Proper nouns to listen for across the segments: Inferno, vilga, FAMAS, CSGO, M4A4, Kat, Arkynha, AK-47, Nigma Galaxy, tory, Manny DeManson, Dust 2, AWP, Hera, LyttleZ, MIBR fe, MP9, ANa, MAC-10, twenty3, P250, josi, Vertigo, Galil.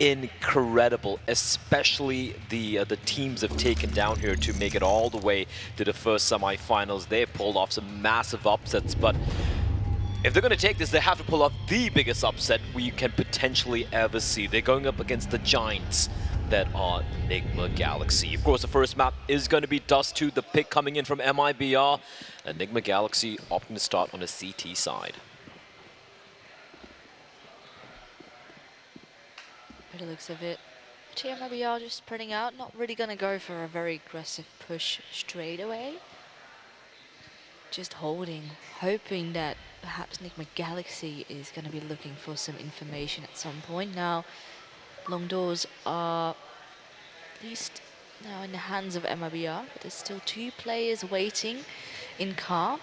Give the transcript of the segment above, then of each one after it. Incredible, especially the teams have taken down here to make it all the way to the first semifinals. They pulled off some massive upsets, but if they're going to take this, they have to pull off the biggest upset we can potentially ever see. They're going up against the giants that are Nigma Galaxy. Of course, the first map is going to be Dust 2, the pick coming in from MIBR, and Nigma Galaxy opting to start on the CT side. The looks of it, Team MIBR just spreading out, not really gonna go for a very aggressive push straight away. Just holding, hoping that perhaps Nigma Galaxy is gonna be looking for some information at some point. Now, long doors are at least now in the hands of MIBR, but there's still two players waiting in car.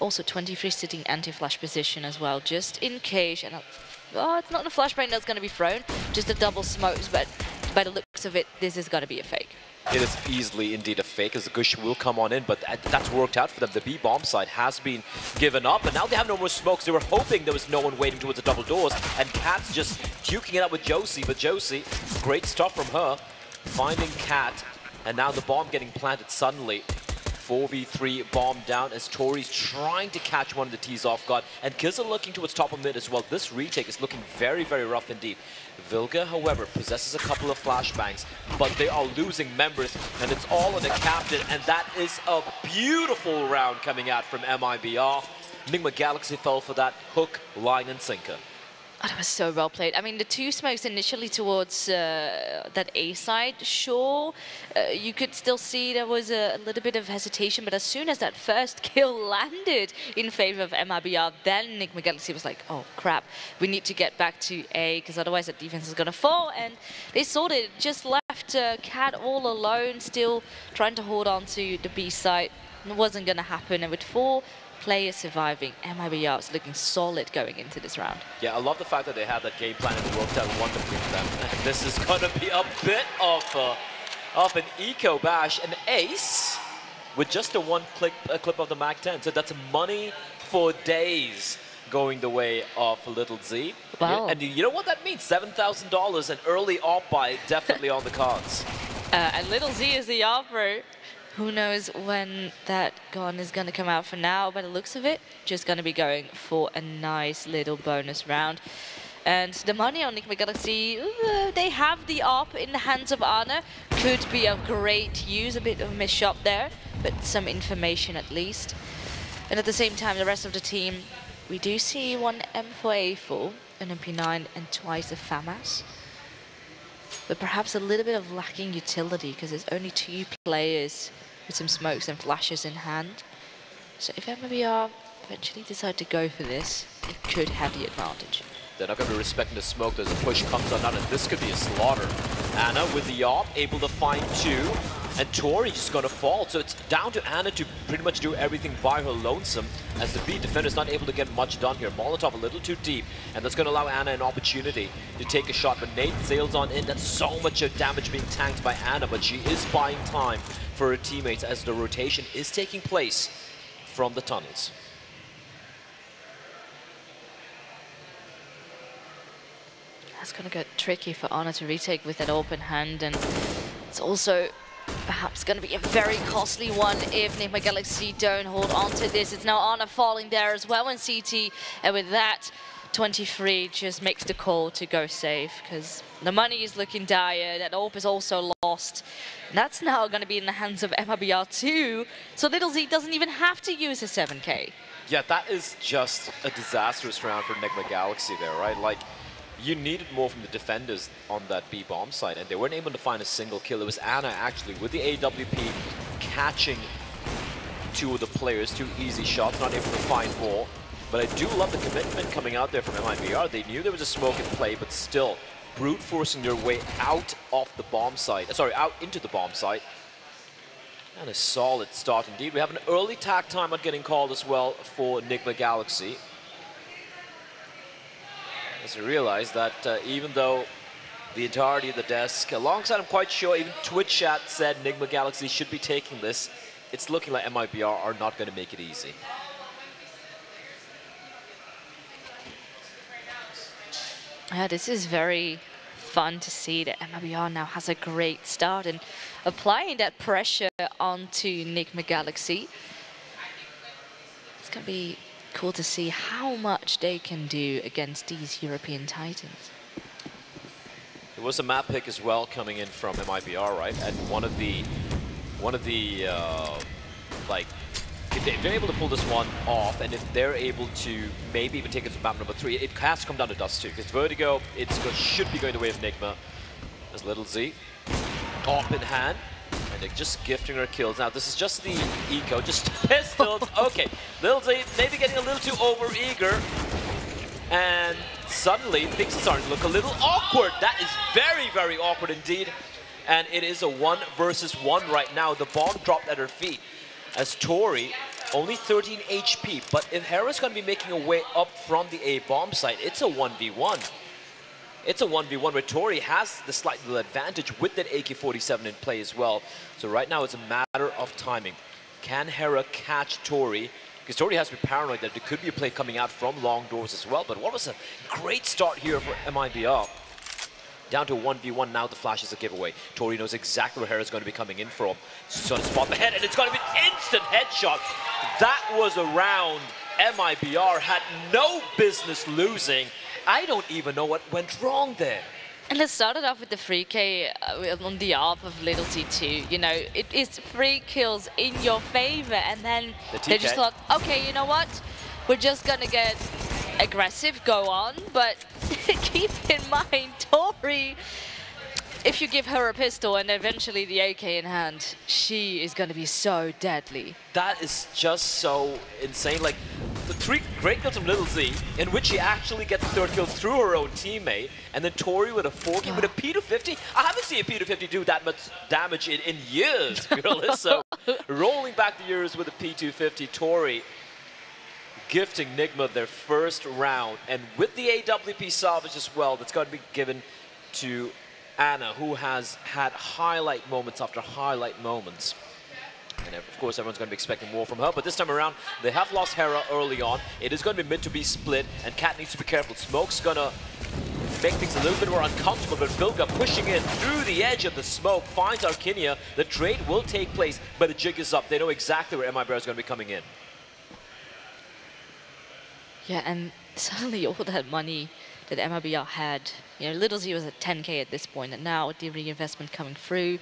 Also, 23 sitting anti-flash position as well, just in case. And oh, it's not a flashbang that's going to be thrown, just a double smoke, but by the looks of it, this is going to be a fake. It is easily indeed a fake, as the Gush will come on in, but that's worked out for them. The B-bomb side has been given up, and now they have no more smokes. They were hoping there was no one waiting towards the double doors, and Kat's just duking it up with josi, but josi, great stuff from her, finding Kat, and now the bomb getting planted suddenly. 4v3 bomb down as tory's trying to catch one of the T's off guard, and Kiz are looking towards top of mid as well. This retake is looking very, very rough indeed. Vilga, however, possesses a couple of flashbangs, but they are losing members, and it's all on the captain, and that is a beautiful round coming out from MIBR. Nigma Galaxy fell for that hook, line, and sinker. Oh, that was so well played. I mean, the two smokes initially towards that A side, sure, you could still see there was a little bit of hesitation, but as soon as that first kill landed in favor of MIBR, then Nigma Galaxy was like, oh crap, we need to get back to A, because otherwise that defense is going to fall, and they sorted, just left Kat all alone, still trying to hold on to the B side. It wasn't going to happen, and with four players surviving, MIBR is looking solid going into this round. Yeah, I love the fact that they had that game plan and it worked out wonderfully for them. And this is going to be a bit of an eco bash, an ace with just a one-click clip of the MAC-10. So that's money for days going the way of LyttleZ. Wow. And you know what that means? $7,000 and early op buy definitely on the cards. And LyttleZ is the offer. Who knows when that gun is going to come out for now, by the looks of it, just going to be going for a nice little bonus round. And the money on Nigma Galaxy, they have the AWP in the hands of ANa, could be of great use, a bit of a miss shot there, but some information at least. And at the same time, the rest of the team, we do see one M4A4, an MP9 and twice a FAMAS. But perhaps a little bit of lacking utility, because there's only two players with some smokes and flashes in hand. So if MIBR eventually decide to go for this, they could have the advantage. They're not going to be respecting the smoke as a push comes on out, and this could be a slaughter. ANa with the AWP, able to find two, and tory just going to fall. So it's down to ANa to pretty much do everything by her lonesome, as the B defender is not able to get much done here. Molotov a little too deep, and that's going to allow ANa an opportunity to take a shot. But Nate sails on in. That's so much of damage being tanked by ANa, but she is buying time for her teammates as the rotation is taking place from the tunnels. That's going to get tricky for ANa to retake with an open hand, and it's also perhaps going to be a very costly one if Nigma Galaxy don't hold on to this. It's now ANa falling there as well in CT, and with that, 23 just makes the call to go safe, because the money is looking dire, that AWP is also lost. And that's now going to be in the hands of MIBR too, so LyttleZ doesn't even have to use his 7k. Yeah, that is just a disastrous round for Nigma Galaxy there, right? Like, you needed more from the defenders on that B-bomb side, and they weren't able to find a single kill. It was ANa, actually, with the AWP, catching two of the players, two easy shots, not able to find more. But I do love the commitment coming out there from MIBR. They knew there was a smoke in play, but still brute forcing their way out of the bomb site. Sorry, out into the bomb site. And a solid start indeed. We have an early tag timeout getting called as well for Nigma Galaxy, as we realize that even though the entirety of the desk, alongside I'm quite sure even Twitch chat said Nigma Galaxy should be taking this, it's looking like MIBR are not going to make it easy. Yeah, this is very fun to see that MIBR now has a great start and applying that pressure onto Nigma Galaxy. It's going to be cool to see how much they can do against these European Titans. It was a map pick as well coming in from MIBR, right? And one of the if they're able to pull this one off, and if they're able to maybe even take it to map number 3, it has to come down to Dust 2. Because Vertigo, it should be going the way of Nigma. As LyttleZ, top in hand, and they're just gifting her kills. Now this is just the eco, just pistols. Okay, LyttleZ maybe getting a little too over-eager, and suddenly things are starting to look a little awkward. That is very, very awkward indeed. And it is a 1v1 right now. The bomb dropped at her feet. As tory, only 13 HP, but if Hera's going to be making a way up from the A-bomb site, it's a 1v1. It's a 1v1 where tory has the slight little advantage with that AK-47 in play as well. So right now it's a matter of timing. Can Hera catch tory? Because tory has to be paranoid that there could be a play coming out from long doors as well, but what was a great start here for MIBR. Down to 1v1 now, the flash is a giveaway. tory knows exactly where Hera's going to be coming in from. She's going to spot the head, and it's going to be an instant headshot. That was a round MIBR had no business losing. I don't even know what went wrong there. And it started off with the 3K on the AWP of LyttleZ too. You know, it is 3 kills in your favor, and then they just thought, okay, you know what? We're just going to get aggressive, go on, but keep in mind, tory, if you give her a pistol and eventually the AK in hand, she is going to be so deadly. That is just so insane. Like, the 3 great kills from LyttleZ, in which she actually gets the 3rd kill through her own teammate, and then tory with a 4K, with a P250. I haven't seen a P250 do that much damage in years, girl. So, rolling back the years with a P250, tory, gifting Nigma their 1st round, and with the AWP salvage as well, that's going to be given to ANa, who has had highlight moments after highlight moments. And of course, everyone's going to be expecting more from her, but this time around, they have lost Hera early on. It is going to be mid to be split, and Kat needs to be careful. Smoke's going to make things a little bit more uncomfortable, but vilga pushing in through the edge of the smoke, finds Arkynha. The trade will take place, but the jig is up. They know exactly where MIBR is going to be coming in. Yeah, and suddenly all that money that MIBR had, you know, LyttleZ was at 10K at this point, and now with the reinvestment coming through,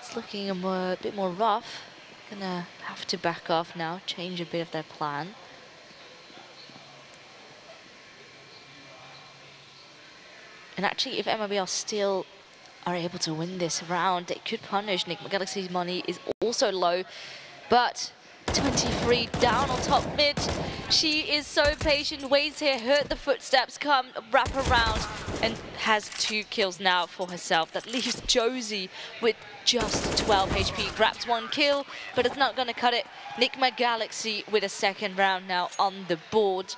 it's looking a bit more rough. Gonna have to back off now, change a bit of their plan. And actually, if MIBR still are able to win this round, they could punish. Nigma Galaxy's money is also low, but 23 down on top mid. She is so patient, waits here, heard the footsteps come, wrap around, and has 2 kills now for herself. That leaves josi with just 12 HP. Grabs 1 kill, but it's not going to cut it. Nigma Galaxy with a 2nd round now on the board.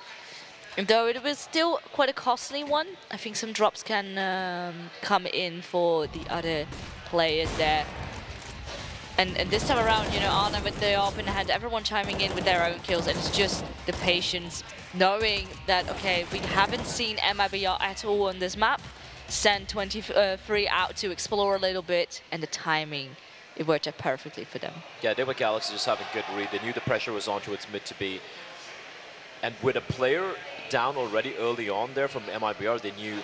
And though it was still quite a costly one, I think some drops can come in for the other players there. And this time around, you know, ANa with the AWP in hand, everyone chiming in with their own kills, and it's just the patience, knowing that, okay, we haven't seen MIBR at all on this map, send 23 out to explore a little bit, and the timing, it worked out perfectly for them. Yeah, Nigma Galaxy just having a good read. They knew the pressure was on to its mid to be. And with a player down already early on there from MIBR, they knew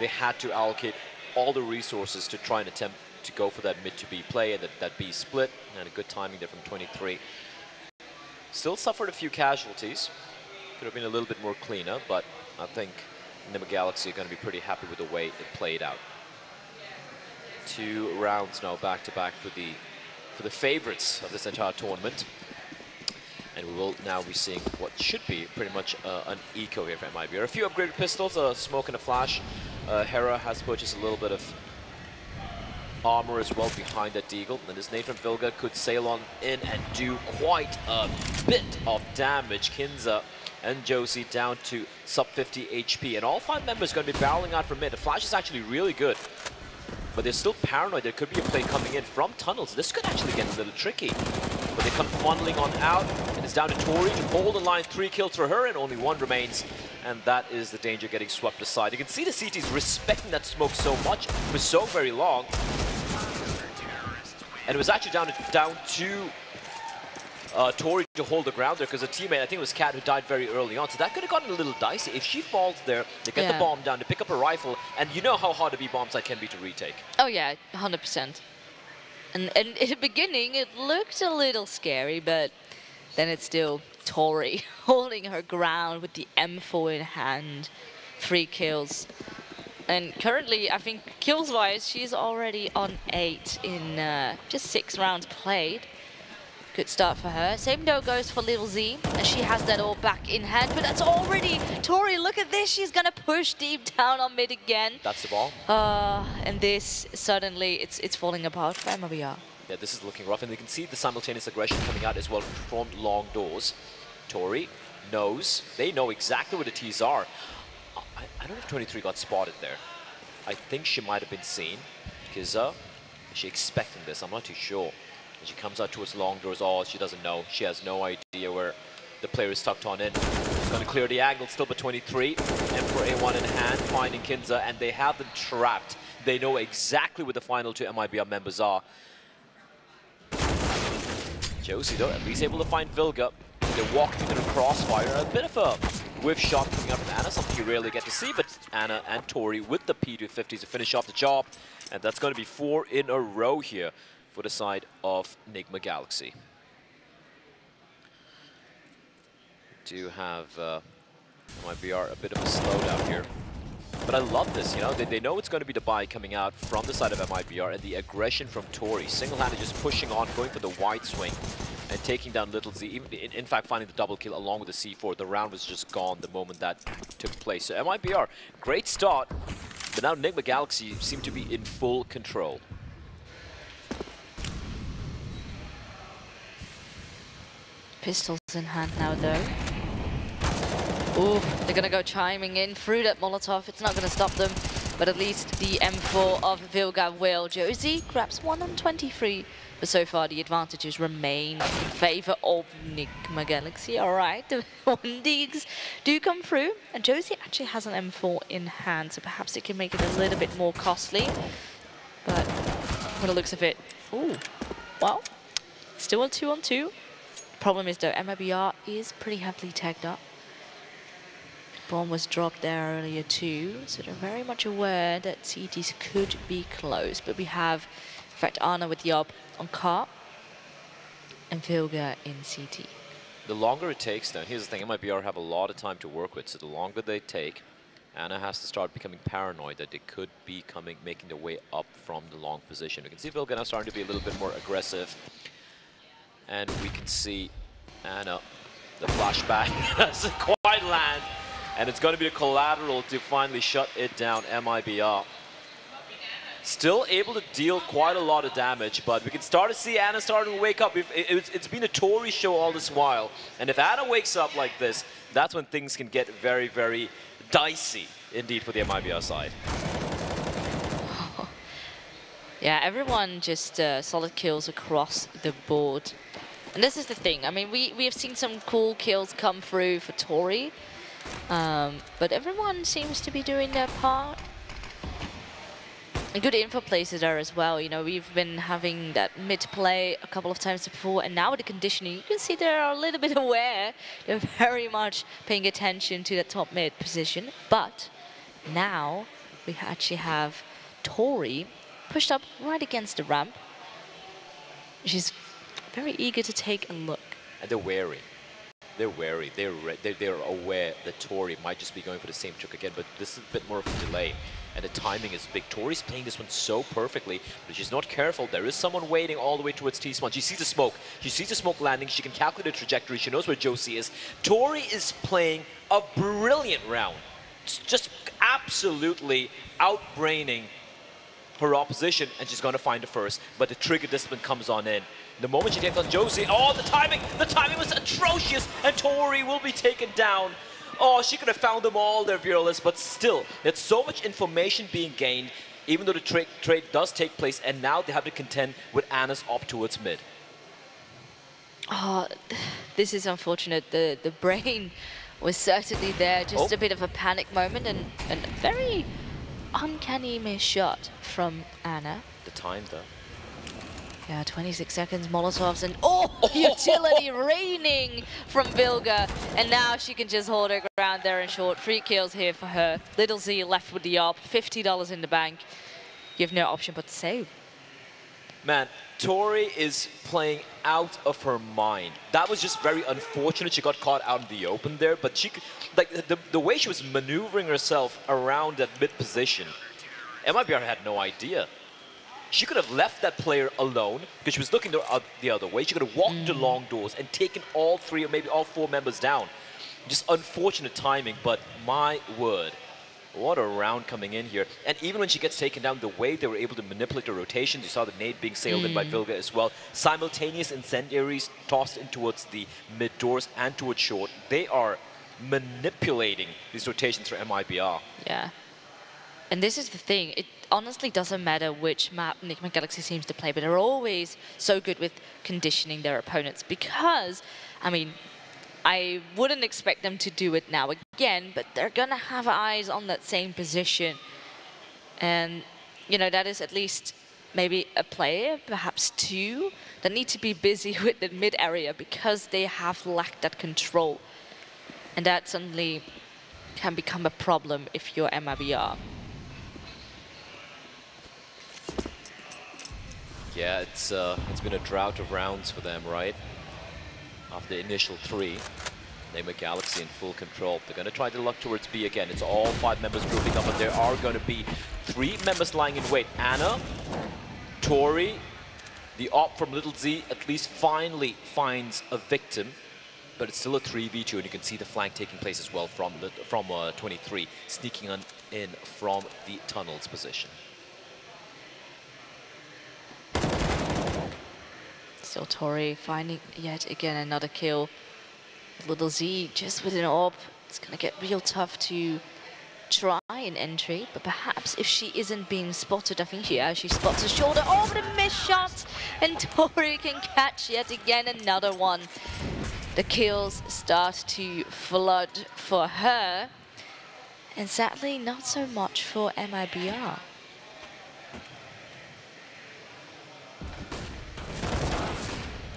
they had to allocate all the resources to try and attempt to go for that mid to B play, and that B split, and a good timing there from 23. Still suffered a few casualties. Could have been a little bit more cleaner, but I think Nigma Galaxy are going to be pretty happy with the way it played out. 2 rounds now back to back for the favorites of this entire tournament, and we will now be seeing what should be pretty much an eco here for MIBR. A few upgraded pistols, a smoke and a flash. Hera has purchased a little bit of armor as well behind that deagle, and this nade from vilga could sail on in and do quite a bit of damage. Kinza and josi down to sub 50 HP, and all 5 members going to be barreling out from mid. The flash is actually really good, but they're still paranoid. There could be a play coming in from tunnels. This could actually get a little tricky, but they come funneling on out, and it's down to tory to hold the line. 3 kills for her, and only 1 remains and that is the danger getting swept aside. You can see the CT's respecting that smoke so much for so very long. And it was actually down to Tory to hold the ground there, because a teammate, I think it was Kat, who died very early on. So that could have gotten a little dicey. If she falls there, they get the bomb down, to pick up a rifle, and you know how hard a B bomb site can be to retake. Oh yeah, 100%. And in the beginning, it looked a little scary, but then it's still Tory holding her ground with the M4 in hand. 3 kills. And currently, I think kills-wise, she's already on 8 in just 6 rounds played. Good start for her. Same though goes for LyttleZ, and she has that all back in hand, but that's already Tory. Look at this, she's gonna push deep down on mid again. That's the ball. And this, suddenly, it's falling apart for MIBR. Yeah, this is looking rough, and you can see the simultaneous aggression coming out as well from long doors. Tory knows, they know exactly where the T's are. I don't know if 23 got spotted there. I think she might have been seen, because is she expecting this? I'm not too sure. She comes out towards long doors. Oh, she doesn't know. She has no idea where the player is tucked on in. It's going to clear the angle still, but 23. And for A1 in hand, finding Kinza, and they have them trapped. They know exactly where the final 2 MIBR members are. josi, though, at least able to find vilga. They walk through the crossfire. A bit of a whiff shot coming up from ANa, something you rarely get to see, but ANa and Tory with the P250s to finish off the job. And that's going to be 4 in a row here for the side of Nigma Galaxy. Do have MIBR a bit of a slowdown here. But I love this, you know, they know it's going to be the buy coming out from the side of MIBR, and the aggression from Tory. Single-handed just pushing on, going for the wide swing, and taking down LyttleZ, in fact finding the double kill along with the C4. The round was just gone the moment that took place. So MIBR, great start, but now Nigma Galaxy seem to be in full control. Pistols in hand now, though. Ooh, they're gonna go chiming in through that Molotov. It's not gonna stop them, but at least the M4 of vilga will. josi grabs 1 on 23, but so far the advantages remain in favor of Nigma Galaxy. All right, the 1Ds do come through, and josi actually has an M4 in hand, so perhaps it can make it a little bit more costly. But from the looks of it, ooh, well, still a 2 on 2. Problem is, though, MIBR is pretty heavily tagged up. Bomb was dropped there earlier too, so they're very much aware that CTs could be close. But we have, in fact, ANa with the AWP on Kat and vilga in CT. The longer it takes, though, here's the thing, MIBR have a lot of time to work with, so the longer they take, ANa has to start becoming paranoid that they could be making their way up from the long position. You can see vilga now starting to be a little bit more aggressive. And we can see ANa, the flashback doesn't quite land. And it's going to be the collateral to finally shut it down, MIBR. Still able to deal quite a lot of damage, but we can start to see ANa starting to wake up. It's been a Tory show all this while. And if ANa wakes up like this, that's when things can get very, very dicey indeed for the MIBR side. Yeah, everyone just solid kills across the board. And this is the thing, I mean, we have seen some cool kills come through for Tory, but everyone seems to be doing their part. And good info places there as well, you know, we've been having that mid-play a couple of times before, and now with the conditioning, you can see they're a little bit aware. They're very much paying attention to that top mid position, but now we actually have Tory pushed up right against the ramp. She's very eager to take a look. And they're wary. They're wary. They're aware that Tory might just be going for the same trick again, but this is a bit more of a delay. And the timing is big. Tory's playing this one so perfectly, but she's not careful. There is someone waiting all the way towards T-Spawn. She sees the smoke. She sees the smoke landing. She can calculate the trajectory. She knows where josi is. Tory is playing a brilliant round. It's just absolutely outbraining her opposition, and she's going to find the first, but the trigger discipline comes on in. The moment she takes on josi, oh, the timing was atrocious, and Tory will be taken down. Oh, she could have found them all, their virulence, but still, there's so much information being gained, even though the trade does take place, and now they have to contend with ANa's op towards mid. Oh, this is unfortunate. The brain was certainly there. Just a bit of a panic moment and a very uncanny miss shot from ANa. The time, though. Yeah, 26 seconds, Molotovs, and utility raining from vilga. And now she can just hold her ground there in short. Free kills here for her. LyttleZ left with the AWP, $50 in the bank. You have no option but to save. Man, Tori is playing out of her mind. That was just very unfortunate. She got caught out in the open there, but she, like, the way she was maneuvering herself around that mid position, MIBR had no idea. She could have left that player alone because she was looking the other way. She could have walked the long doors and taken all three or maybe all four members down. Just unfortunate timing, but my word, what a round coming in here. And even when she gets taken down, the way they were able to manipulate the rotations, you saw the nade being sailed in by vilga as well. Simultaneous incendiaries tossed in towards the mid doors and towards short. They are manipulating these rotations for MIBR. Yeah. And this is the thing. It honestly doesn't matter which map Nigma Galaxy seems to play, but they're always so good with conditioning their opponents because, I mean, I wouldn't expect them to do it now again, but they're going to have eyes on that same position. And, you know, that is at least maybe a player, perhaps two, that need to be busy with the mid area because they have lacked that control. And that suddenly can become a problem if you're MIBR. Yeah, it's been a drought of rounds for them, right? After the initial three, Nigma Galaxy in full control. They're going to try to luck towards B again. It's all five members grouping up, but there are going to be three members lying in wait. ANa, tory, the AWP from LyttleZ at least finally finds a victim, but it's still a 3v2, and you can see the flank taking place as well from 23, sneaking on in from the tunnel's position. Still tory finding yet again another kill. LyttleZ just with an AWP. It's going to get real tough to try an entry, but perhaps if she isn't being spotted, I think she spots a shoulder. Oh, but a missed shot! And tory can catch yet again another one. The kills start to flood for her, and sadly not so much for MIBR.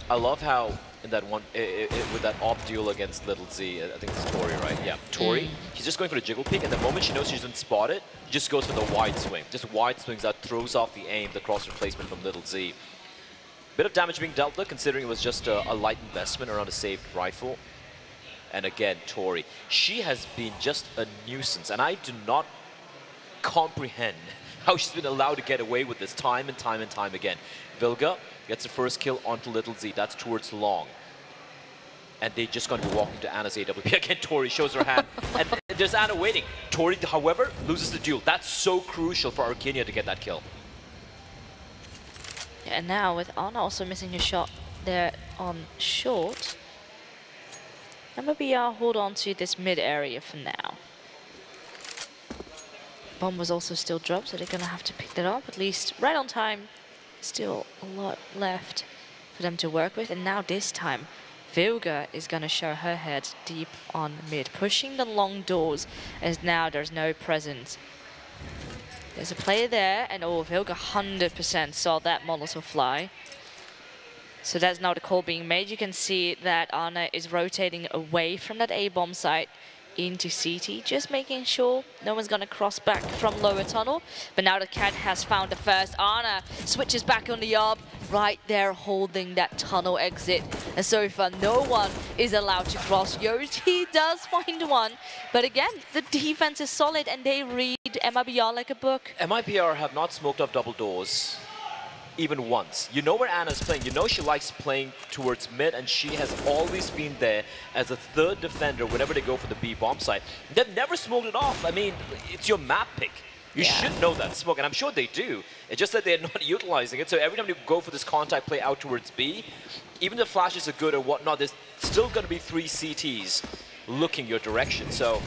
I love how in that one, with that AWP duel against LyttleZ, I think it's tory, right? Yeah, tory. She's just going for the jiggle peek, and the moment she knows she's unspotted, she just goes for the wide swing. Just wide swings that throws off the aim, the cross replacement from LyttleZ. Bit of damage being dealt there, considering it was just a light investment around a saved rifle. And again, tory. She has been just a nuisance, and I do not comprehend how she's been allowed to get away with this time and time and time again. vilga gets the first kill onto LyttleZ. That's towards long. And they're just going to be walking to ANa's AWP. Again, tory shows her hand. And there's ANa waiting. Tory, however, loses the duel. That's so crucial for Arkynha to get that kill. Yeah, and now with ANa also missing a shot there on short, MIBR hold on to this mid area for now. Bomb was also still dropped, so they're going to have to pick that up, at least right on time. Still a lot left for them to work with, and now this time vilga is going to show her head deep on mid, pushing the long doors, as now there's no presence. There's a player there, and vilga 100% saw that Molotov fly. So that's now the call being made. You can see that ANa is rotating away from that A-bomb site into CT, just making sure no one's going to cross back from lower tunnel. But now the Cat has found the first. ANa switches back on the AWP, right there holding that tunnel exit. And so far, no one is allowed to cross. josi does find one, but again, the defense is solid and they read MIBR like a book. MIBR have not smoked up double doors even once. You know where ANa's playing. You know she likes playing towards mid, and she has always been there as a third defender whenever they go for the B bomb site. They've never smoked it off. I mean, it's your map pick. You should know that smoke, and I'm sure they do. It's just that they're not utilizing it. So every time you go for this contact play out towards B, even the flashes are good or whatnot, there's still going to be three CTs looking your direction. So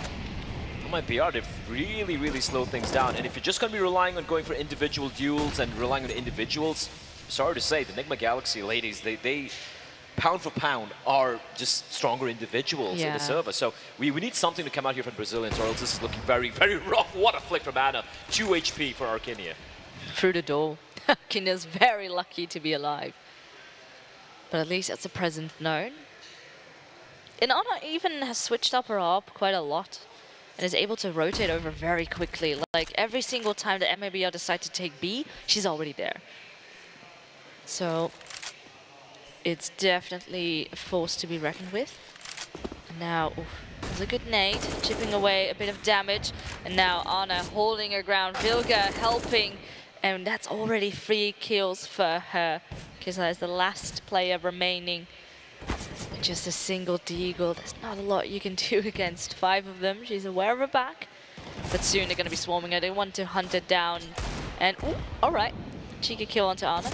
MIBR, they've really, really slowed things down. And if you're just going to be relying on going for individual duels and relying on individuals, sorry to say, the Nigma Galaxy ladies, they pound for pound, are just stronger individuals in the server. So we need something to come out here from Brazilians, or else this is looking very, very rough. What a flick from ANa. 2 HP for Arkynha. Through the door. Arkynha's very lucky to be alive. But at least that's a present known. And ANa even has switched up her AWP quite a lot and is able to rotate over very quickly. Like every single time that MIBR decide to take B, she's already there. So it's definitely a force to be reckoned with. Now, there's a good nade, chipping away a bit of damage. And now ANa holding her ground, vilga helping. And that's already 3 kills for her. Kisla is the last player remaining. Just a single deagle. There's not a lot you can do against 5 of them. She's aware of her back, but soon they're going to be swarming her. They want to hunt her down. And, ooh, all right. Cheeky kill onto ANa,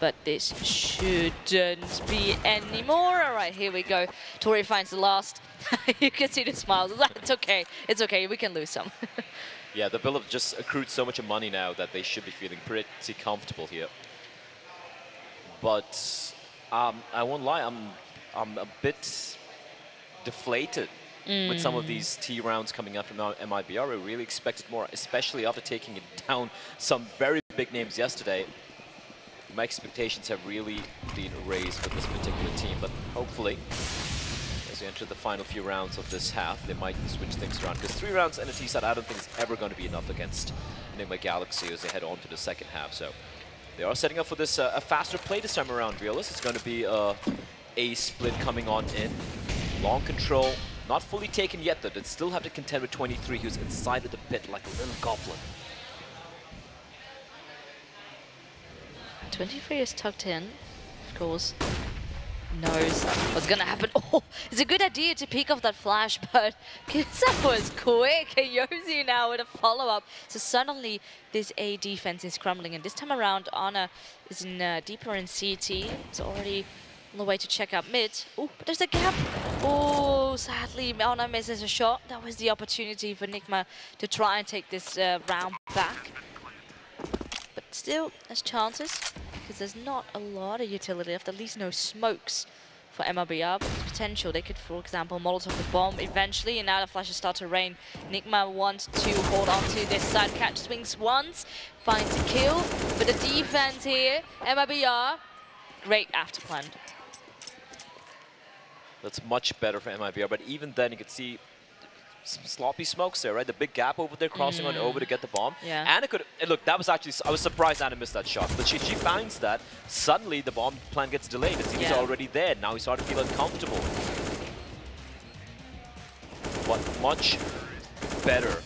but this shouldn't be anymore. All right, here we go. Tory finds the last. You can see the smiles. It's okay. It's okay. We can lose some. Yeah, the build-up just accrued so much money now that they should be feeling pretty comfortable here. But I won't lie. I'm a bit deflated with some of these T rounds coming up from MIBR. I really expected more, especially after taking it down some very big names yesterday. My expectations have really been raised for this particular team, but hopefully, as we enter the final few rounds of this half, they might switch things around. Because 3 rounds in a T side, I don't think it's ever going to be enough against Nigma Galaxy as they head on to the second half. So they are setting up for this a faster play this time around, Realist. It's going to be a split coming on in. Long control, not fully taken yet though. They still have to contend with 23, who's inside of the pit like a little goblin. 23 is tucked in, of course. Knows what's gonna happen. Oh, it's a good idea to peek off that flash, but Kisla was quick. And josi now with a follow-up. So suddenly this A defense is crumbling, and this time around ANa is in deeper in CT. It's already on the way to check out mid. Oh, but there's a gap. Oh, sadly, ANa misses a shot. That was the opportunity for Nigma to try and take this round back. But still, there's chances, because there's not a lot of utility left, at least no smokes for MIBR. But there's potential. They could, for example, molotov the bomb eventually, and now the flashes start to rain. Nigma wants to hold on to this side. Catch swings once, finds a kill. But the defense here, MIBR, great afterplan. That's much better for MIBR, but even then you could see some sloppy smokes there, right? The big gap over there, crossing on over to get the bomb. Yeah. ANa could, look, that was actually, I was surprised ANa missed that shot, but she finds that. Suddenly the bomb plan gets delayed. The team is already there. Now he's starting to feel uncomfortable. But much better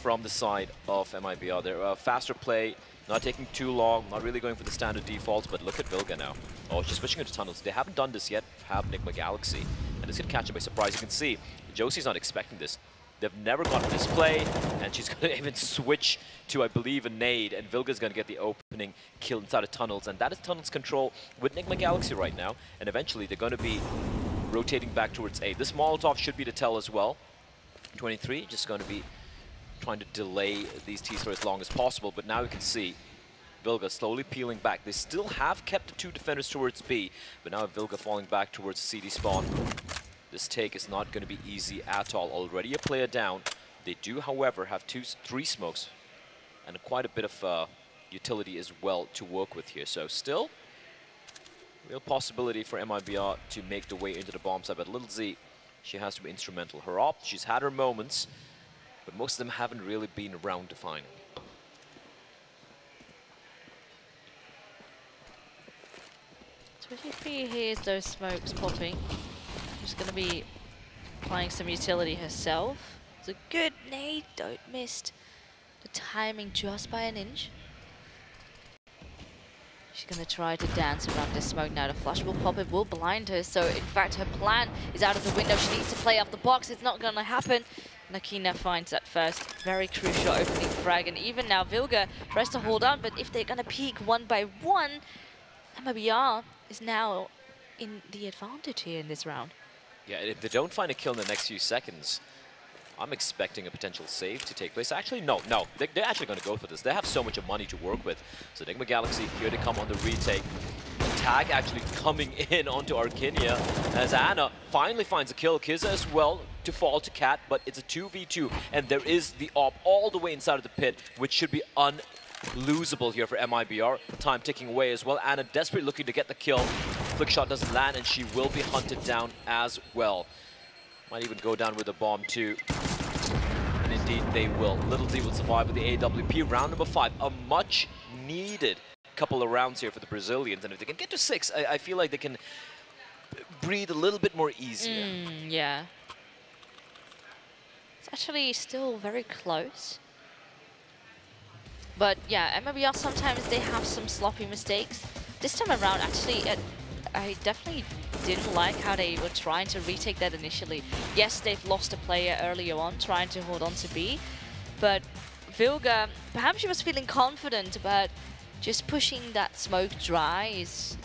from the side of MIBR. They're faster play, not taking too long, not really going for the standard defaults, but look at vilga now. Oh, she's switching into tunnels. They haven't done this yet, have Nigma Galaxy. And it's going to catch her by surprise. You can see, josi's not expecting this. They've never gotten this play, and she's going to even switch to, I believe, a nade, and vilga's going to get the opening kill inside of tunnels, and that is tunnels control with Nigma Galaxy right now, and eventually they're going to be rotating back towards A. This Molotov should be the tell as well. 23 just going to be trying to delay these T's for as long as possible, but now you can see vilga slowly peeling back. They still have kept the 2 defenders towards B, but now vilga falling back towards CD spawn. This take is not going to be easy at all. Already a player down. They do, however, have 3 smokes and quite a bit of utility as well to work with here. So still, real possibility for MIBR to make the way into the bomb side, but LyttleZ, she has to be instrumental. Her AWP, she's had her moments, but most of them haven't really been round defining. So if he hears those smokes popping, she's going to be applying some utility herself. It's a good nade, don't miss the timing just by an inch. She's going to try to dance around this smoke now. The flash will pop, it will blind her, so in fact her plan is out of the window. She needs to play off the box, it's not going to happen. Arkynha finds that first very crucial opening frag, and even now vilga tries to hold on, but if they're going to peek one by one, MIBR is now in the advantage here in this round. Yeah, if they don't find a kill in the next few seconds, I'm expecting a potential save to take place. Actually, no, they're actually going to go for this. They have so much of money to work with. So Nigma Galaxy here to come on the retake. attack actually coming in onto Arkynha as ANa finally finds a kill. Kiza as well to fall to Kat, but it's a 2v2 and there is the AWP all the way inside of the pit, which should be unlosable here for MIBR. Time ticking away as well. ANa desperately looking to get the kill. Flick shot doesn't land and she will be hunted down as well. Might even go down with a bomb too. And indeed they will. LyttleZ will survive with the AWP. Round number 5, a much needed couple of rounds here for the Brazilians, and if they can get to 6, I feel like they can breathe a little bit more easier. Yeah. It's actually still very close. But yeah, MIBR sometimes they have some sloppy mistakes. This time around, actually, I definitely didn't like how they were trying to retake that initially. Yes, they've lost a player earlier on, trying to hold on to B, but Vilga, perhaps she was feeling confident, but just pushing that smoke dry is...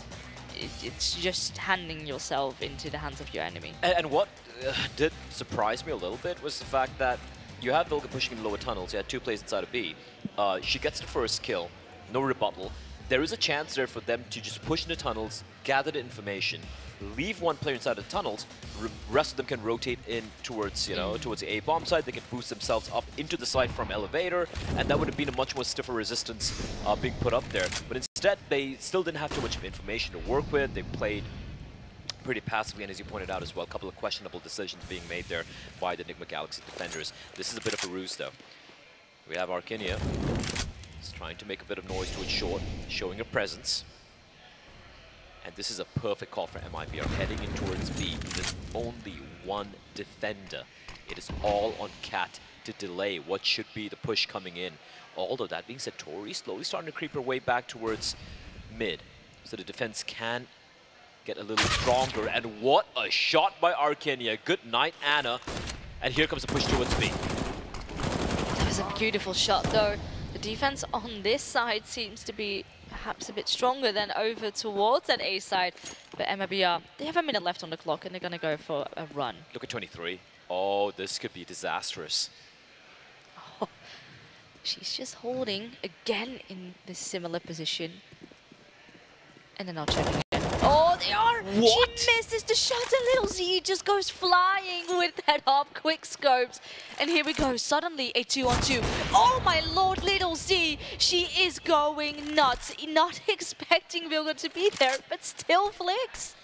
It's just handing yourself into the hands of your enemy. And what did surprise me a little bit was the fact that you have Vilga pushing in lower tunnels, you had 2 plays inside of B. She gets the first kill, no rebuttal. There is a chance there for them to just push into tunnels, gather the information, leave one player inside the tunnels, rest of them can rotate in towards, you know, towards the A bomb side, they can boost themselves up into the side from elevator, and that would have been a much more stiffer resistance being put up there. But instead, they still didn't have too much information to work with, they played pretty passively, and as you pointed out as well, a couple of questionable decisions being made there by the Nigma Galaxy defenders. This is a bit of a ruse though. We have Arkynha, it's trying to make a bit of noise to its short, showing her presence. And this is a perfect call for MIBR, heading in towards B. There's only one defender. It is all on Kat to delay what should be the push coming in. Although that being said, tory slowly starting to creep her way back towards mid. So the defense can get a little stronger. And what a shot by Arkynha. Good night, ANa. And here comes the push towards B. That was a beautiful shot though. The defense on this side seems to be perhaps a bit stronger than over towards that A side. But MIBR, they have a minute left on the clock and they're going to go for a run. Look at 23. Oh, this could be disastrous. Oh, she's just holding again in this similar position. And then I'll check again. Oh, they are! What? She misses the shot and LyttleZ just goes flying with that AWP quick scopes. And here we go, suddenly a 2-on-2. Oh my lord, LyttleZ, she is going nuts. Not expecting Vilga to be there, but still flicks.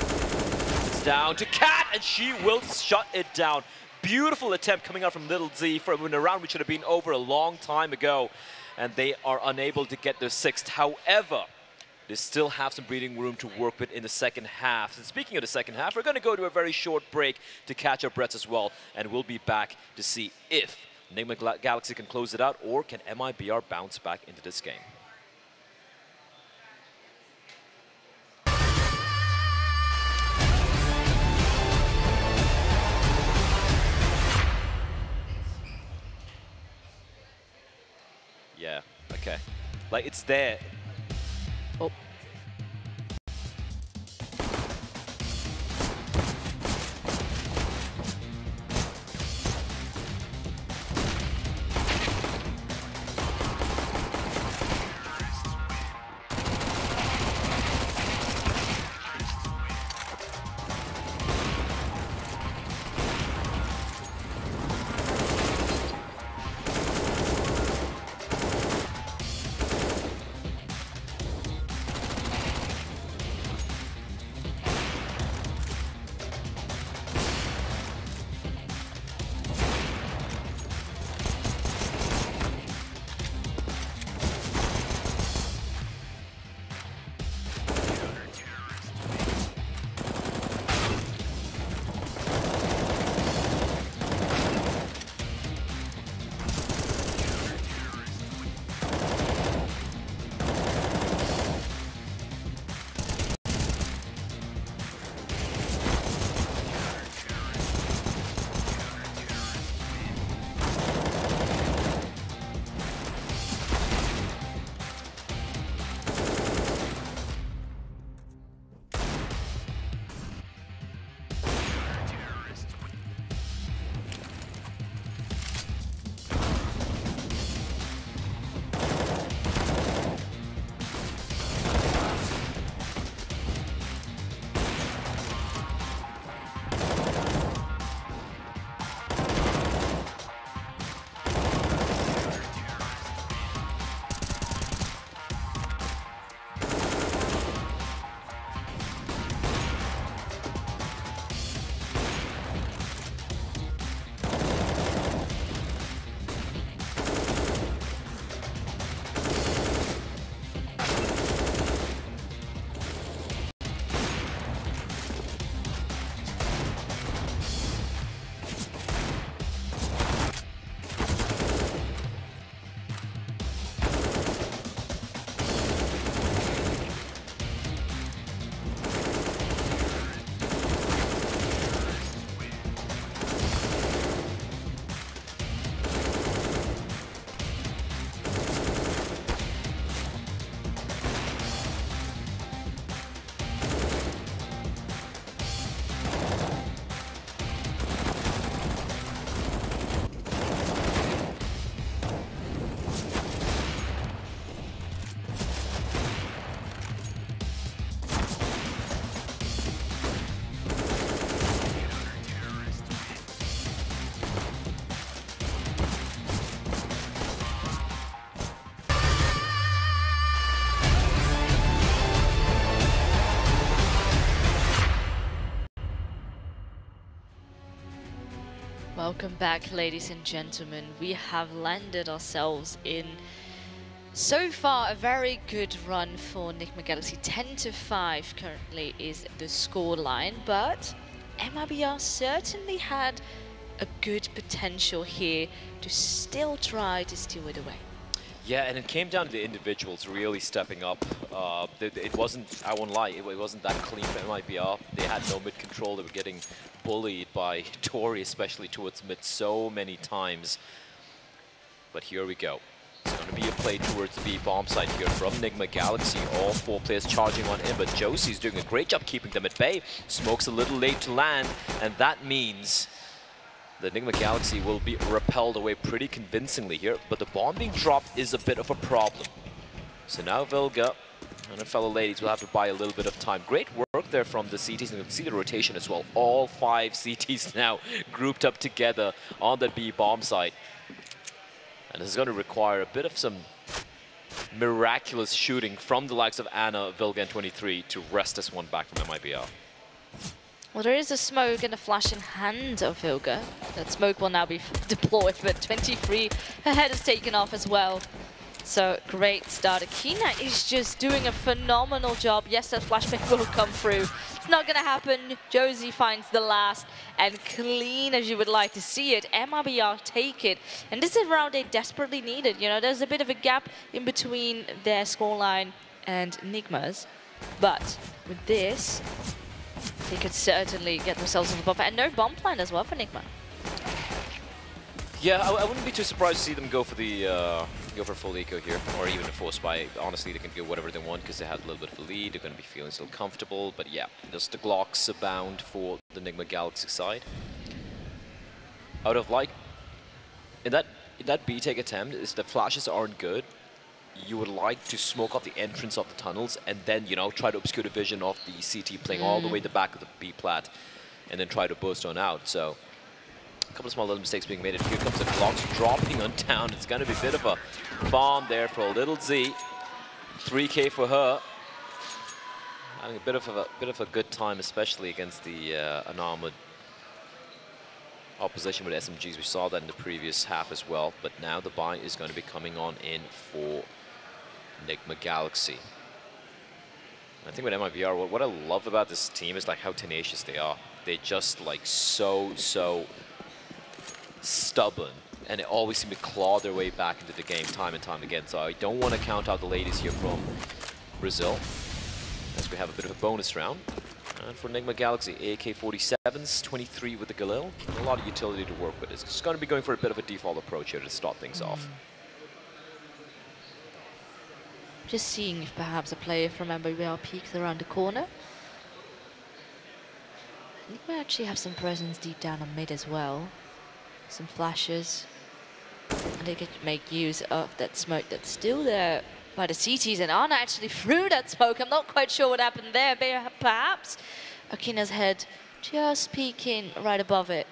It's down to Kat and she will shut it down. Beautiful attempt coming out from LyttleZ from a round which should have been over a long time ago. And they are unable to get their 6th, however, they still have some breathing room to work with in the second half. And speaking of the second half, we're going to go to a very short break to catch our breaths as well. And we'll be back to see if Nigma Galaxy can close it out or can MIBR bounce back into this game. Yeah, okay. Like, it's there. Oh. Welcome back, ladies and gentlemen. We have landed ourselves in, so far, a very good run for Nigma Galaxy. 10-5 currently is the scoreline, but MIBR certainly had a good potential here to still try to steal it away. Yeah, and it came down to the individuals really stepping up. It wasn't, I won't lie, it wasn't that clean for MIBR. They had no mid control. They were getting bullied by tory, especially towards mid so many times. But here we go. It's going to be a play towards the B bomb site here from Nigma Galaxy. All four players charging on in, but Josi's doing a great job keeping them at bay. Smoke's a little late to land, and that means the Nigma Galaxy will be repelled away pretty convincingly here, but the bomb being dropped is a bit of a problem. So now Vilga and her fellow ladies will have to buy a little bit of time. Great work there from the CTs, and you can see the rotation as well. All five CTs now grouped up together on the B bomb site. And this is going to require a bit of some miraculous shooting from the likes of ANa, Vilga, and 23 to wrest this one back from MIBR. Well, there is a smoke and a flash in hand of Vilga. That smoke will now be deployed, but 23, her head is taken off as well. So, great start. Arkynha is just doing a phenomenal job. Yes, that flashback will come through. It's not going to happen. Josi finds the last, and clean as you would like to see it. MIBR take it. And this is a round they desperately needed. You know, there's a bit of a gap in between their scoreline and Nigma's. But with this, they could certainly get themselves in the buffer, and no bomb plan as well for Nigma. Yeah, I wouldn't be too surprised to see them go for the full eco here, or even a force buy. Honestly, they can do whatever they want because they have a little bit of a lead. They're going to be feeling still comfortable, but yeah, just the Glocks abound for the Nigma Galaxy side. Out of like in that B take attempt, is the flashes aren't good. You would like to smoke off the entrance of the tunnels and then, you know, try to obscure the vision of the CT playing all the way the back of the B plat and then try to burst on out. So a couple of small little mistakes being made. And here comes the Glocks dropping on town. It's going to be a bit of a bomb there for LyttleZ. 3K for her. Having a bit of a good time, especially against the unarmored opposition with SMGs. We saw that in the previous half as well, but now the buy is going to be coming on in for Nigma Galaxy. I think with MIBR, what I love about this team is like how tenacious they are. They just like so stubborn, and they always seem to claw their way back into the game time and time again. So I don't want to count out the ladies here from Brazil, as we have a bit of a bonus round. And for Nigma Galaxy, AK-47s, 23 with the Galil. A lot of utility to work with. It's just going to be going for a bit of a default approach here to start things off. Just seeing if perhaps a player from MIBR peeks around the corner. I think we actually have some presence deep down on mid as well. Some flashes. And they could make use of that smoke that's still there by the CTs, and ANa actually threw that smoke. I'm not quite sure what happened there, but perhaps Akina's head just peeking right above it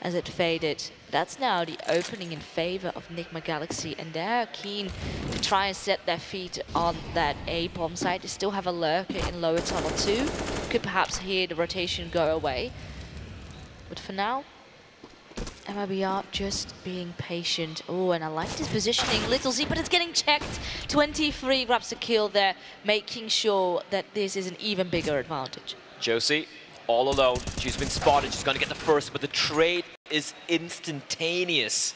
as it faded. That's now the opening in favor of Nigma Galaxy, and they're keen to try and set their feet on that A bomb site. They still have a lurker in lower tunnel 2. Could perhaps hear the rotation go away. But for now, MIBR just being patient. Oh, and I like this positioning, LyttleZ, but it's getting checked. 23 grabs a kill there, making sure that this is an even bigger advantage. Josi, all alone. She's been spotted. She's going to get the first, but the trade is instantaneous.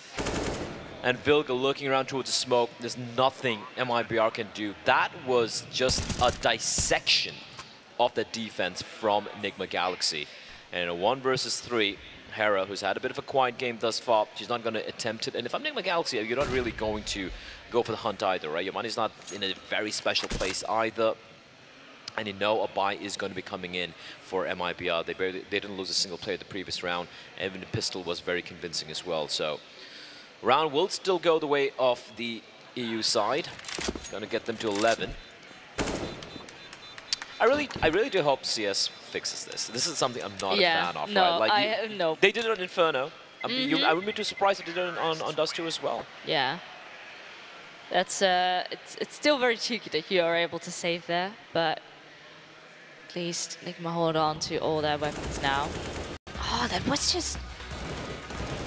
And Vilga looking around towards the smoke. There's nothing MIBR can do. That was just a dissection of the defense from Nigma Galaxy. And a 1 versus 3. Hera, who's had a bit of a quiet game thus far, she's not going to attempt it. And if I'm Nigma Galaxy, you're not really going to go for the hunt either, right? Your money's not in a very special place either. And you know a buy is going to be coming in for MIBR. They didn't lose a single player the previous round. And even the pistol was very convincing as well. So round will still go the way of the EU side. Going to get them to 11. I really do hope CS fixes this. This is something I'm not a fan of. No, right? Like no. They did it on Inferno. I wouldn't be too surprised if they did it on Dust 2 as well. Yeah. That's it's still very cheeky that you are able to save there, but at least Nigma hold on to all their weapons now. Oh, that was just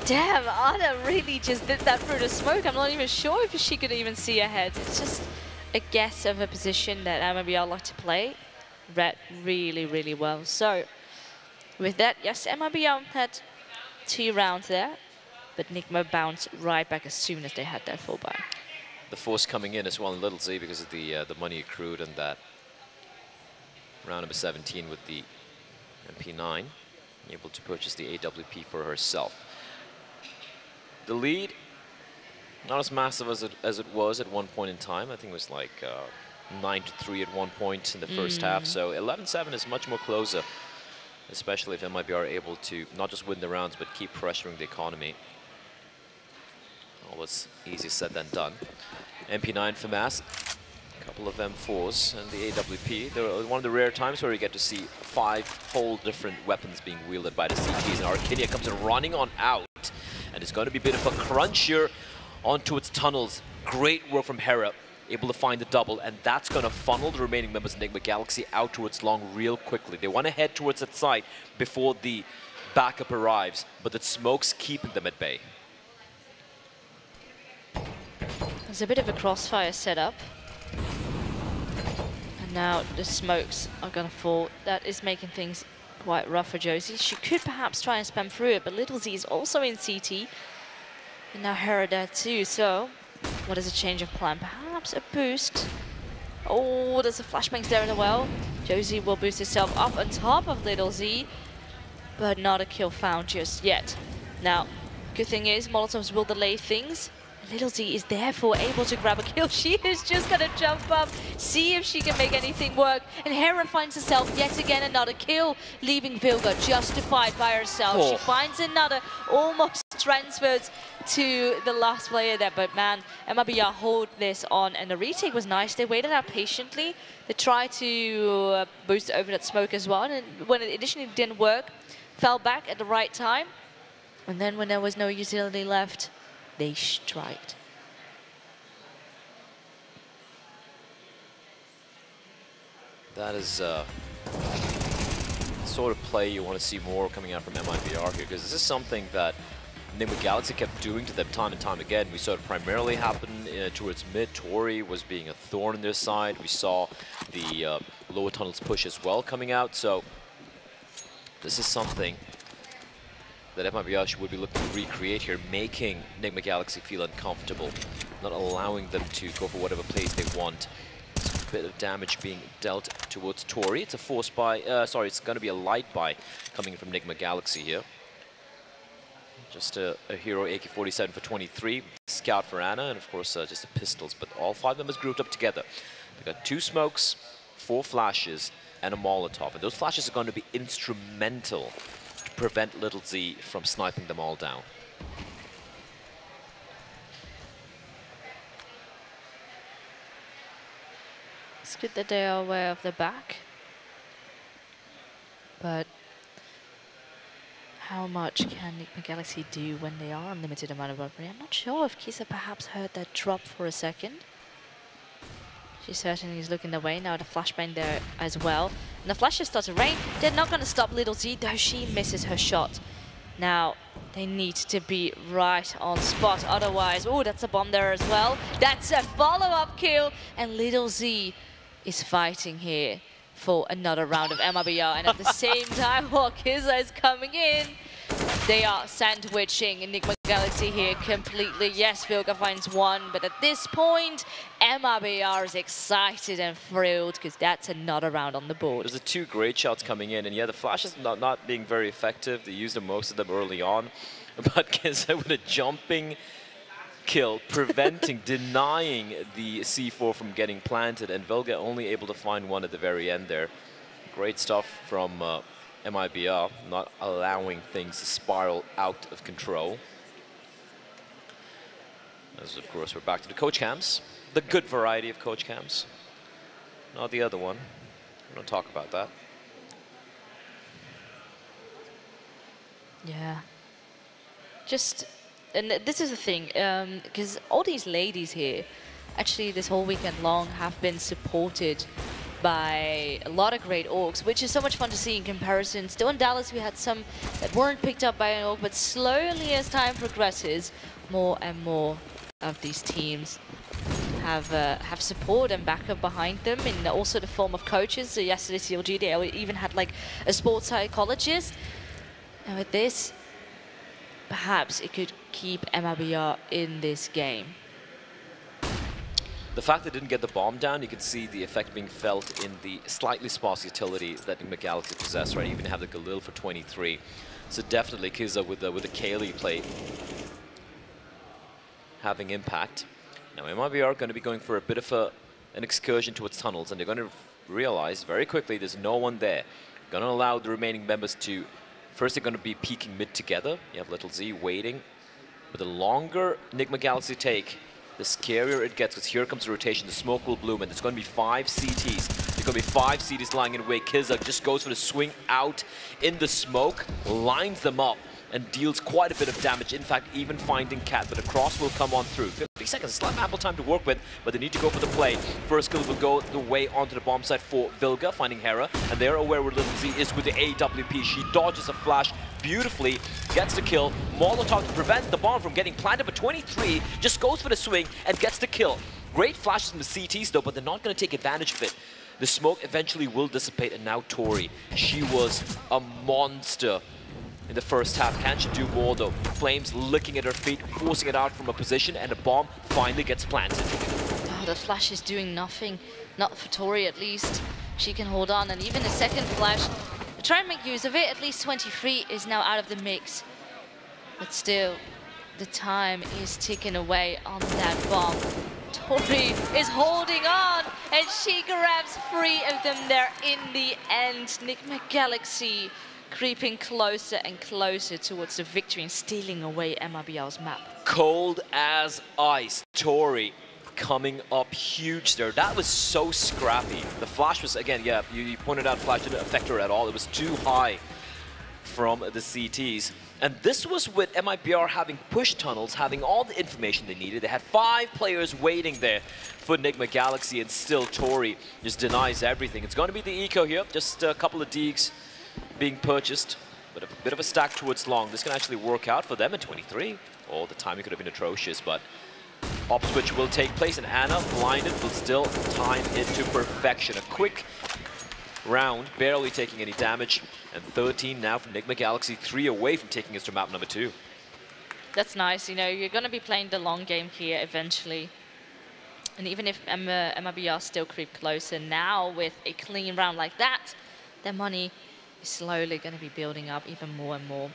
Damn, ANa really just did that through the smoke. I'm not even sure if she could even see ahead. It's just a guess of a position that MIBR like to play. Read really, really well. So with that, yes, MIBR had 2 rounds there, but Nigma bounced right back as soon as they had their full buy. The force coming in as well in LyttleZ because of the money accrued in that round number 17 with the MP9, able to purchase the AWP for herself. The lead, not as massive as it was at one point in time. I think it was like 9-3 at one point in the first half. So 11-7 is much more closer, especially if MIBR are able to not just win the rounds, but keep pressuring the economy. Always easier said than done. MP9 for Mass, a couple of M4s and the AWP. They're one of the rare times where you get to see 5 whole different weapons being wielded by the CTs. And Arkynha comes in running on out. And it's going to be a bit of a crunch here onto its tunnels. Great work from Hera, able to find the double, and that's going to funnel the remaining members of Nigma Galaxy out towards long real quickly. They want to head towards that side before the backup arrives, but the smoke's keeping them at bay. There's a bit of a crossfire setup, and now the smokes are going to fall. That is making things quite rough for josi. She could perhaps try and spam through it, but LyttleZ is also in CT, and now Hera there too. So what is a change of plan? Perhaps a boost. Oh, there's a flashbang there in the well. josi will boost herself up on top of LyttleZ, but not a kill found just yet. Now, good thing is, Molotovs will delay things. LyttleZ is therefore able to grab a kill. She is just going to jump up, see if she can make anything work. And Hera finds herself yet again another kill, leaving vilga justified by herself. Oh. She finds another, almost transferred to the last player there. But man, MIBR hold this on. And the retake was nice. They waited out patiently. They tried to boost over that smoke as well. And when it initially didn't work, fell back at the right time. And then when there was no utility left, they striked. That is the sort of play you want to see more coming out from MIBR here, because this is something that Nigma Galaxy kept doing to them time and time again. We saw it primarily happen towards mid. Tory was being a thorn in their side. We saw the lower tunnels push as well coming out. So this is something that MIBR would be looking to recreate here, making Nigma Galaxy feel uncomfortable, not allowing them to go for whatever plays they want. It's a bit of damage being dealt towards tory. It's a force buy, it's going to be a light buy coming from Nigma Galaxy here. Just a hero AK-47 for 23, scout for ANa, and of course just the pistols, but all 5 members grouped up together. They've got 2 smokes, 4 flashes, and a Molotov, and those flashes are going to be instrumental to prevent LyttleZ from sniping them all down. It's good that they are aware of the back, but how much can Nigma Galaxy do when they are unlimited amount of weaponry? I'm not sure if Kisa perhaps heard that drop for a second. She certainly is looking away now. The flashbang there as well, and the flashes start to rain. They're not going to stop LyttleZ, though she misses her shot. Now they need to be right on spot, otherwise. Oh, that's a bomb there as well. That's a follow-up kill, and LyttleZ is fighting here for another round of MIBR. And at the same time, Arkynha is coming in. They are sandwiching Nigma Galaxy here completely. Yes, vilga finds one, but at this point, MIBR is excited and thrilled because that's another round on the board. There's 2 great shots coming in, and yeah, the flashes not being very effective. They used most of them early on, but Kisa with a jumping kill, preventing, denying the C4 from getting planted, and vilga only able to find one at the very end there. Great stuff from MIBR, not allowing things to spiral out of control. As of course we're back to the coach cams, the good variety of coach cams, not the other one. We don't talk about that. Yeah, just, and this is the thing, because all these ladies here, actually this whole weekend long, have been supported by a lot of great orcs, which is so much fun to see in comparison. Still in Dallas, we had some that weren't picked up by an orc, but slowly as time progresses, more and more of these teams have support and backup behind them, and also the form of coaches. So yesterday, CLG, they even had like a sports psychologist. And with this, perhaps it could keep MIBR in this game. The fact they didn't get the bomb down, you can see the effect being felt in the slightly sparse utility that Nigma Galaxy possess, right? Even have the Galil for 23. So definitely Kiza with the Kaylee play having impact. Now MIBR are going to be going for a bit of an excursion towards tunnels, and they're going to realize very quickly there's no one there. Going to allow the remaining members to... First they're going to be peeking mid together. You have LyttleZ waiting. But the longer Nigma Galaxy take, the scarier it gets, because here comes the rotation, the smoke will bloom, and there's going to be 5 CTs. There's going to be 5 CTs lying in wait. Kizak just goes for the swing out in the smoke, lines them up, and deals quite a bit of damage. In fact, even finding Kat, but a cross will come on through. 50 seconds, slight ample time to work with, but they need to go for the play. First kill will go the way onto the bomb site for Vilga, finding Hera, and they're aware where LyttleZ is with the AWP. She dodges a flash beautifully, gets the kill. Molotov to prevent the bomb from getting planted, but 23 just goes for the swing and gets the kill. Great flashes from the CTs though, but they're not going to take advantage of it. The smoke eventually will dissipate, and now Tori, she was a monster in the first half. Can she do more though? Flames licking at her feet, forcing it out from a position, and a bomb finally gets planted. Oh, the flash is doing nothing. Not for Tori at least. She can hold on, and even a second flash, try and make use of it. At least 23 is now out of the mix. But still, the time is ticking away on that bomb. Tori is holding on, and she grabs 3 of them there in the end. Nigma Galaxy creeping closer and closer towards the victory and stealing away MIBR's map. Cold as ice, Tori coming up huge there. That was so scrappy. The flash was, again, yeah, you pointed out flash didn't affect her at all. It was too high from the CTs. And this was with MIBR having push tunnels, having all the information they needed. They had 5 players waiting there for Nigma Galaxy, and still Tori just denies everything. It's going to be the eco here, just a couple of deeks being purchased, but a bit of a stack towards long. This can actually work out for them in 23. All the time it could have been atrocious, but op switch will take place, and ANa, blinded, will still time it to perfection. A quick round, barely taking any damage, and 13 now for Nigma Galaxy, 3 away from taking us to map number 2. That's nice, you know, you're going to be playing the long game here eventually. And even if MIBR still creep closer now with a clean round like that, their money is slowly going to be building up even more and more.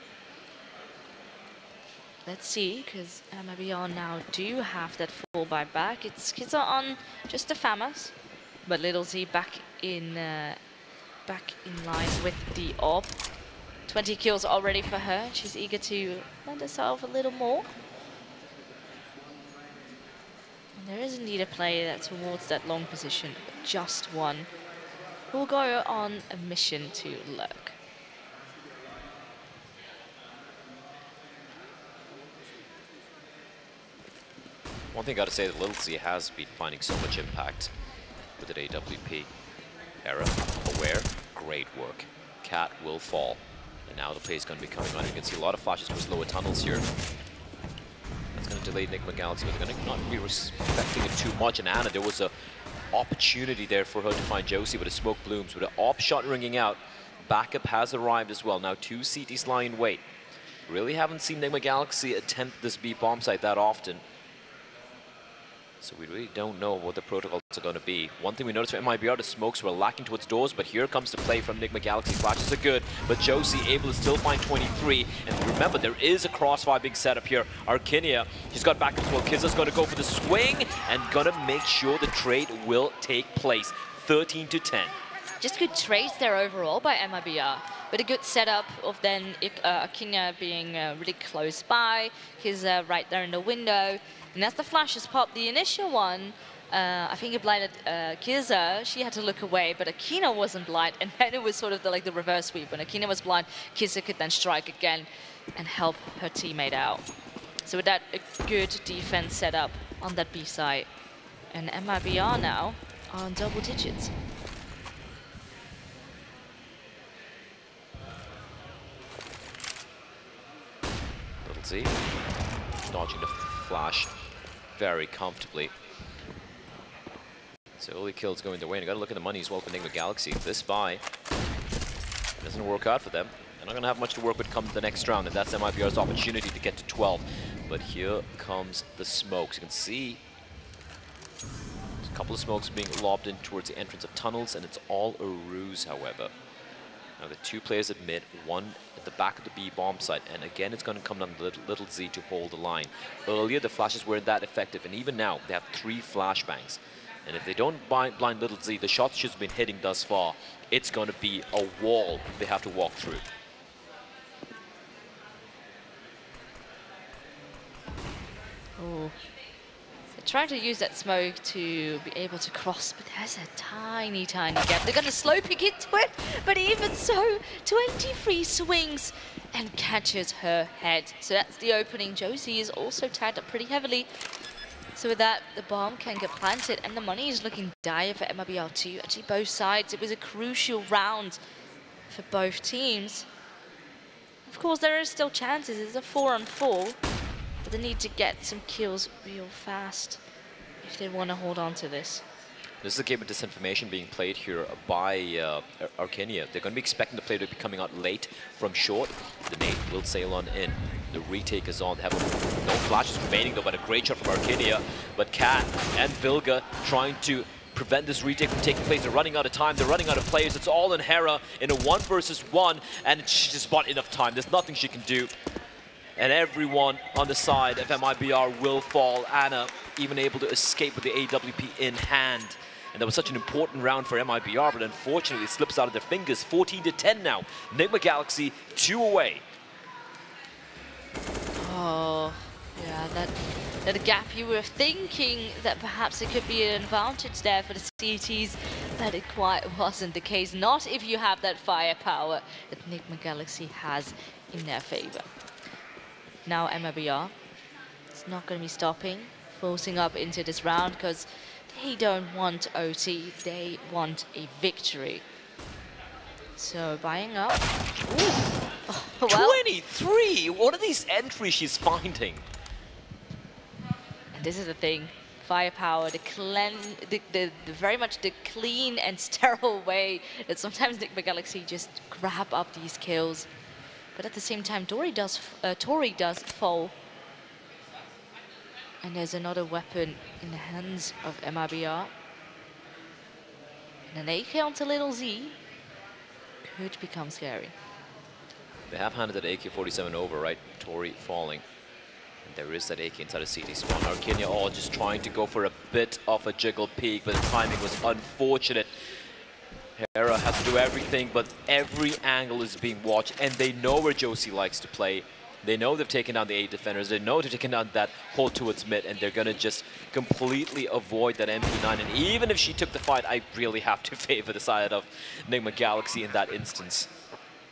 Let's see, because MIBR now do have that fall by back. It's Kids are on just the FAMAS, but LyttleZ back in line with the AWP. 20 kills already for her. She's eager to lend herself a little more. And there is indeed a player that's towards that long position, but just one. We'll go on a mission to lurk. One thing I gotta say, that LyttleZ has been finding so much impact with an AWP. Hera, aware, great work. Kat will fall. And now the play is gonna be coming on. You can see a lot of flashes towards lower tunnels here. That's gonna delay Nigma Galaxy, but they're gonna not be respecting it too much. And ANa, there was a opportunity there for her to find josi, but a smoke blooms with an AWP shot ringing out. Backup has arrived as well. Now 2 CTs lie in wait. Really haven't seen Nigma Galaxy attempt this B bomb site that often. So we really don't know what the protocols are going to be. One thing we noticed for MIBR, the smokes were lacking towards doors, but here comes the play from Nigma Galaxy. Flashes are good, but josi able to still find 23. And remember, there is a crossfire being set up here. Arkynha, she's got back as well. Kiza's going to go for the swing and going to make sure the trade will take place. 13-10. Just good trades there overall by MIBR, but a good setup of then Arkynha being really close by. Kiza right there in the window. And as the flashes popped, the initial one, I think it blinded Kiza. She had to look away, but Arkynha wasn't blind. And then it was sort of like the reverse sweep. When Arkynha was blind, Kiza could then strike again and help her teammate out. So with that, a good defense setup on that B side. And MIBR now are on double digits. Z. Dodging the flash very comfortably. So early kills going their way, and you gotta look at the money as well for Nigma Galaxy. This buy doesn't work out for them. They're not gonna have much to work with come the next round, and that's MIBR's opportunity to get to 12. But here comes the smokes. You can see a couple of smokes being lobbed in towards the entrance of tunnels, and it's all a ruse, however. Now the two players at mid, one at the back of the B bomb site, and again it's going to come down to LyttleZ to hold the line. Earlier the flashes weren't that effective, and even now they have 3 flashbangs. And if they don't blind LyttleZ, the shots she's been hitting thus far, it's going to be a wall they have to walk through. Oh, they're trying to use that smoke to be able to cross, but there's a tiny, tiny gap. They're going to slow pick into it, but even so, 23 swings and catches her head. So that's the opening. Josi is also tied up pretty heavily. So with that, the bomb can get planted, and the money is looking dire for MIBR too. Actually, both sides, it was a crucial round for both teams. Of course, there are still chances. It's a 4-on-4, but they need to get some kills real fast if they want to hold on to this. This is a game of disinformation being played here by Arkynha. They're going to be expecting the player to be coming out late from short. The nade will sail on in. The retake is on. They have no flashes remaining though, but a great shot from Arkynha. But Kat and Vilga trying to prevent this retake from taking place. They're running out of time. They're running out of players. It's all in Hera in a 1v1, and she just bought enough time. There's nothing she can do. And everyone on the side of MIBR will fall. ANa even able to escape with the AWP in hand. And that was such an important round for MIBR, but unfortunately it slips out of their fingers. 14-10 now. Nigma Galaxy 2 away. Oh, yeah, that gap. You were thinking that perhaps it could be an advantage there for the CTs, but it quite wasn't the case. Not if you have that firepower that Nigma Galaxy has in their favor. Now MIBR, it's not going to be stopping, forcing up into this round because they don't want OT, they want a victory. So buying up. Oh, well. 23! What are these entries she's finding? And this is the thing. Firepower, the very much the clean and sterile way that sometimes Nigma Galaxy just grab up these kills. But at the same time, tory does fall. And there's another weapon in the hands of MIBR. And an AK onto LyttleZ could become scary. They have handed that AK-47 over, right? Tory falling. And there is that AK inside a CT spawn. Arkynha all just trying to go for a bit of a jiggle peek, but the timing was unfortunate. Hera has to do everything, but every angle is being watched, and they know where Josi likes to play. They know they've taken down the 8 defenders, they know they've taken down that hole towards mid, and they're going to just completely avoid that MP9. And even if she took the fight, I really have to favor the side of Nigma Galaxy in that instance.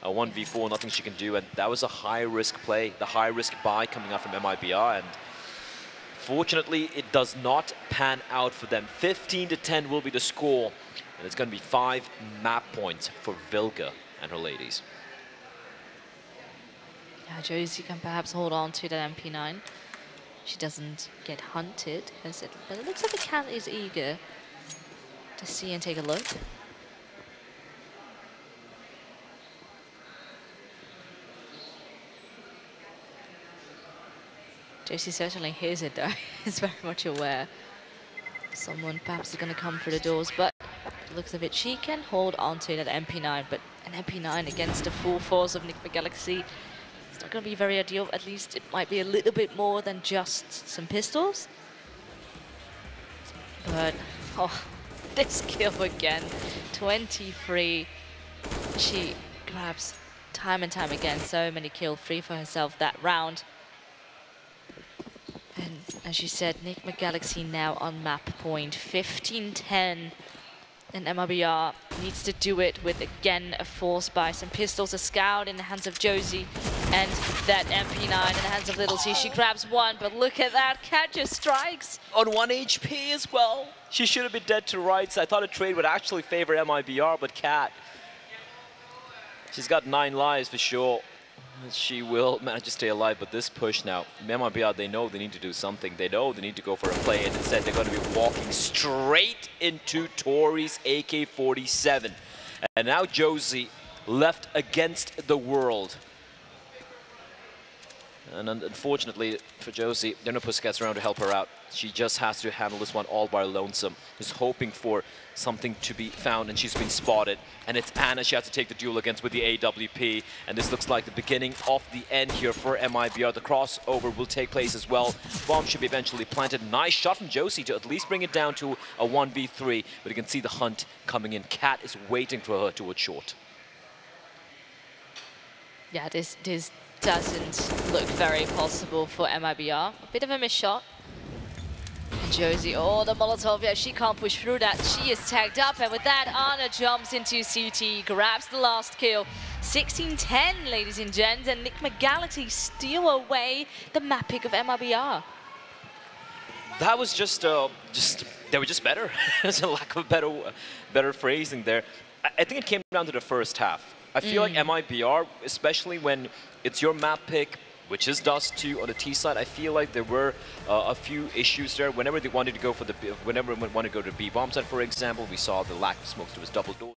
A 1v4, nothing she can do, and that was a high-risk play, the high-risk buy coming out from MIBR, and fortunately, it does not pan out for them. 15-10 will be the score, and it's going to be 5 map points for Vilga and her ladies. Josi can perhaps hold on to that MP9. She doesn't get hunted, as it looks like the cat is eager to see and take a look. Josi certainly hears it though, is very much aware. Someone perhaps is going to come through the doors, but it looks like she can hold on to that MP9, but an MP9 against the full force of Nigma Galaxy, it's not going to be very ideal. At least it might be a little bit more than just some pistols. But, oh, this kill again. 23. She grabs time and time again. So many kills, 3 for herself that round. And as you said, Nigma Galaxy now on map point. 15-10. And MIBR needs to do it with, again, a force by some pistols. A scout in the hands of Josi. And that MP9 in the hands of LyttleZ. She grabs one, but look at that. Kat just strikes. On 1 HP as well. She should have been dead to rights. I thought a trade would actually favor MIBR, but Kat, she's got 9 lives for sure. She will manage to stay alive, but this push now, MIBR, they know they need to do something. They know they need to go for a play, and instead they're going to be walking straight into tory's AK-47. And now josi left against the world. And unfortunately for josi, there are no pussycats around to help her out. She just has to handle this one all by lonesome. She's hoping for something to be found, and she's been spotted. And it's ANa she has to take the duel against with the AWP. And this looks like the beginning of the end here for MIBR. The crossover will take place as well. Bomb should be eventually planted. Nice shot from josi to at least bring it down to a 1v3. But you can see the hunt coming in. Kat is waiting for her towards short. Yeah, this doesn't look very possible for MIBR. A bit of a missed shot. josi, oh, the Molotov, yeah, she can't push through that. She is tagged up, and with that, ANa jumps into CT, grabs the last kill. 16-10, ladies and gents, and Nigma Galaxy steal away the map pick of MIBR. That was just they were just better. There's a lack of better phrasing there. I think it came down to the first half. I feel like MIBR, especially when it's your map pick, which is Dust 2 on the T side, I feel like there were a few issues there. Whenever they wanted to go to the B bomb side, for example, we saw the lack of smokes. There was double door.